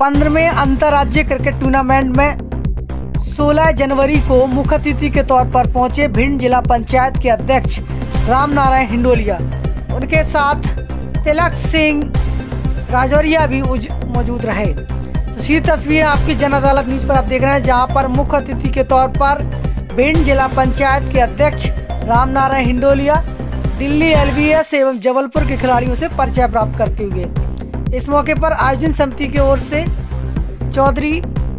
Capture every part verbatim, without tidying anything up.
पंद्रहवें अंतर्राज्यीय cricket tournament में सोलह जनवरी को मुख्य अतिथि के तौर पर पहुंचे भिंड जिला पंचायत के अध्यक्ष रामनारायण हिंडोलिया, उनके साथ तिलक सिंह राजौरिया भी मौजूद रहे। तो सीधी तस्वीर आपकी जन अदालत न्यूज पर आप देख रहे हैं, जहां पर मुख्य अतिथि के तौर पर भिंड जिला पंचायत के अध्यक्ष रामनारायण हिंडोलिया दिल्ली एलवीएस एवं जबलपुर के खिलाड़ियों से परिचय प्राप्त करते हुए। इस मौके पर आयोजन समिति की ओर से चौधरी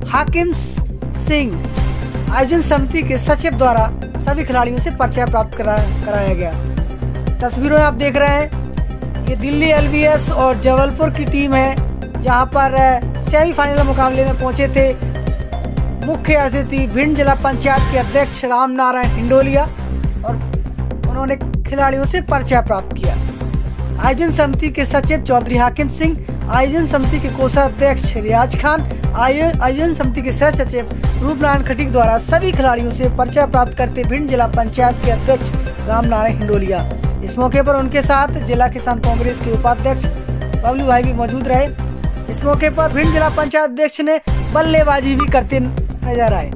हाकिम सिंह आयोजन समिति के सचिव द्वारा सभी खिलाड़ियों से परिचय प्राप्त करा, कराया गया। तस्वीरों में आप देख रहे हैं, ये दिल्ली एलवीएस और जबलपुर की टीम है, जहां पर सेमीफाइनल मुकाबले में पहुंचे थे मुख्य अतिथि भिंड जिला पंचायत के अध्यक्ष रामनारायण हिंडोलिया और उन्होंने खिलाड़ियों से परिचय प्राप्त किया। आयोजन समिति के सचिव चौधरी हाकिम सिंह, आयोजन समिति के कोषाध्यक्ष रियाज खान, आयोजन समिति के सह सचिव रूपलाल नारायण खटिक द्वारा सभी खिलाड़ियों से परिचय प्राप्त करते भिंड जिला पंचायत के अध्यक्ष रामनारायण हिंडोलिया। इस मौके पर उनके साथ जिला किसान कांग्रेस के उपाध्यक्ष बबलू भाई भी मौजूद रहे। इस मौके पर भिंड जिला पंचायत अध्यक्ष ने बल्लेबाजी भी करते नजर आए।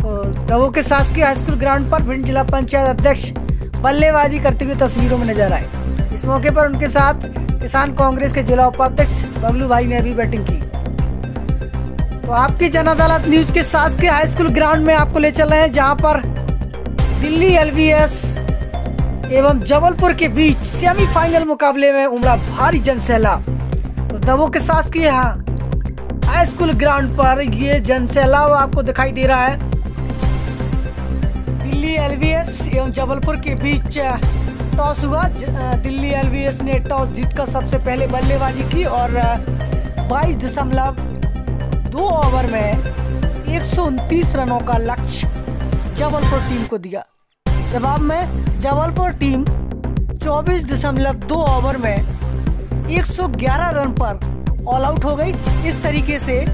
तो दबो के शासकीय हाईस्कूल ग्राउंड पर भिंड जिला पंचायत अध्यक्ष बल्लेबाजी करते हुए तस्वीरों में नजर आए। इस मौके पर उनके साथ किसान कांग्रेस के जिला उपाध्यक्ष बबलू भाई ने भी बैटिंग की। तो आपकी जन अदालत न्यूज के साथ के हाई स्कूल ग्राउंड में आपको ले चल रहे हैं, जहां पर दिल्ली एलवीएस एवं जबलपुर के बीच सेमीफाइनल मुकाबले में उमड़ा भारी जनसैलाब। तो दबो के साथ के हाई स्कूल ग्राउंड पर ये जनसैलाब आपको दिखाई दे रहा है। दिल्ली एलवीएस एवं जबलपुर के बीच टॉस हुआ। दिल्ली एलवीएस ने टॉस जीतकर सबसे पहले बल्लेबाजी की और बाईस दशमलव दो ओवर में एक सौ उनतीस रनों का लक्ष्य जबलपुर टीम को दिया। जवाब में जबलपुर टीम चौबीस दशमलव दो ओवर में एक सौ ग्यारह रन पर ऑल आउट हो गई। इस तरीके से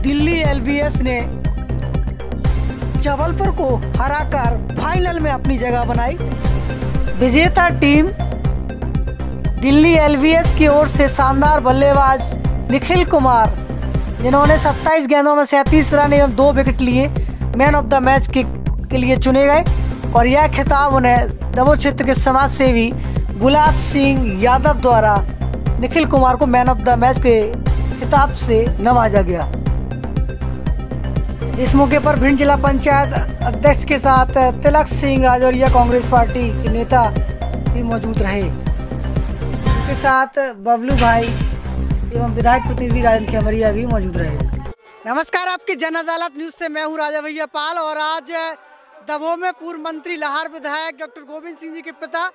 दिल्ली एलवीएस ने जबलपुर को हराकर फाइनल में अपनी जगह बनाई। विजेता टीम दिल्ली एलवीएस की ओर से शानदार बल्लेबाज निखिल कुमार, जिन्होंने सत्ताईस गेंदों में सैंतीस रन एवं दो विकेट लिए, मैन ऑफ द मैच के, के लिए चुने गए और यह खिताब उन्हें दमोह क्षेत्र के समाज सेवी गुलाब सिंह यादव द्वारा निखिल कुमार को मैन ऑफ द मैच के खिताब से नवाजा गया। इस मौके पर भिंड जिला पंचायत अध्यक्ष के साथ तिलक सिंह राजौरिया कांग्रेस पार्टी के नेता भी मौजूद रहे, उनके साथ बबलू भाई एवं विधायक प्रतिनिधि राजेंद्र खमरिया भी मौजूद रहे। नमस्कार, आपकी जन अदालत न्यूज से मैं हूं राजा भैया पाल और आज दबो में पूर्व मंत्री लाहौर विधायक डॉक्टर गोविंद सिंह जी के पिता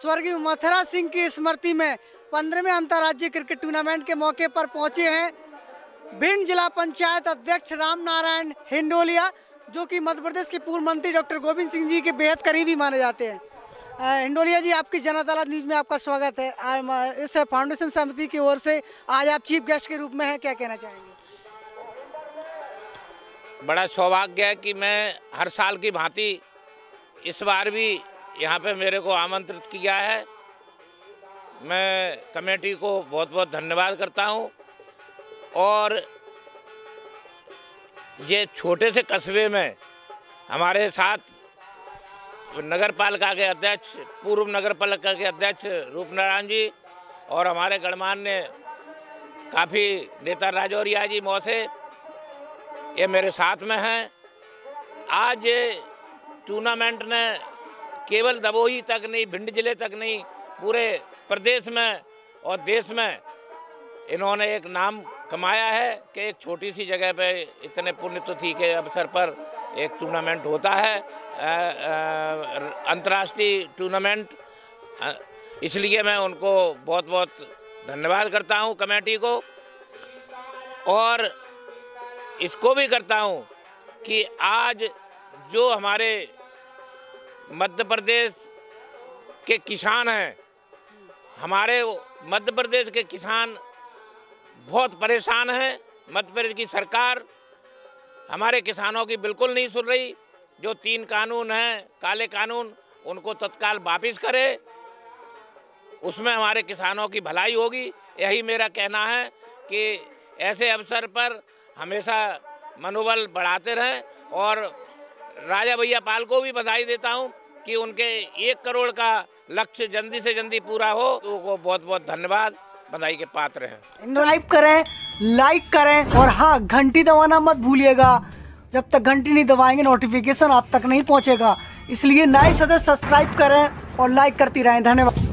स्वर्गीय मथुरा सिंह की स्मृति में पंद्रहवें अंतर्राज्यीय क्रिकेट टूर्नामेंट के मौके पर पहुंचे हैं भिंड जिला पंचायत अध्यक्ष रामनारायण हिंडोलिया, जो कि मध्य प्रदेश के पूर्व मंत्री डॉक्टर गोविंद सिंह जी के बेहद करीबी माने जाते हैं। हिंडोलिया जी, आपकी जन अदालत न्यूज में आपका स्वागत है। इस फाउंडेशन समिति की ओर से आज आप चीफ गेस्ट के रूप में हैं, क्या कहना चाहेंगे? बड़ा सौभाग्य है कि मैं हर साल की भांति इस बार भी यहाँ पे मेरे को आमंत्रित किया है। मैं कमेटी को बहुत बहुत धन्यवाद करता हूँ और ये छोटे से कस्बे में हमारे साथ नगर पालिका के अध्यक्ष, पूर्व नगर पालिका के अध्यक्ष रूपनारायण जी और हमारे गणमान्य काफ़ी नेता राजौरिया जी मौसे ये मेरे साथ में हैं। आज ये टूर्नामेंट ने केवल दबोही तक नहीं, भिंड जिले तक नहीं, पूरे प्रदेश में और देश में इन्होंने एक नाम कमाया है कि एक छोटी सी जगह पे इतने पुण्यतिथि के अवसर पर एक टूर्नामेंट होता है, अंतर्राष्ट्रीय टूर्नामेंट। इसलिए मैं उनको बहुत बहुत धन्यवाद करता हूं, कमेटी को, और इसको भी करता हूं कि आज जो हमारे मध्य प्रदेश के किसान हैं, हमारे मध्य प्रदेश के किसान बहुत परेशान हैं। मध्य प्रदेश की सरकार हमारे किसानों की बिल्कुल नहीं सुन रही। जो तीन कानून हैं, काले कानून, उनको तत्काल वापस करे, उसमें हमारे किसानों की भलाई होगी। यही मेरा कहना है कि ऐसे अवसर पर हमेशा मनोबल बढ़ाते रहें और राजा भैया पाल को भी बधाई देता हूं कि उनके एक करोड़ का लक्ष्य जल्दी से जल्दी पूरा हो। तो उनको बहुत बहुत धन्यवाद, बधाई के पात्र हैं। इंडोलाइव करें, लाइक करें और हाँ, घंटी दबाना मत भूलिएगा। जब तक घंटी नहीं दबाएंगे नोटिफिकेशन आप तक नहीं पहुँचेगा, इसलिए नए सदस्य सब्सक्राइब करें और लाइक करती रहें। धन्यवाद।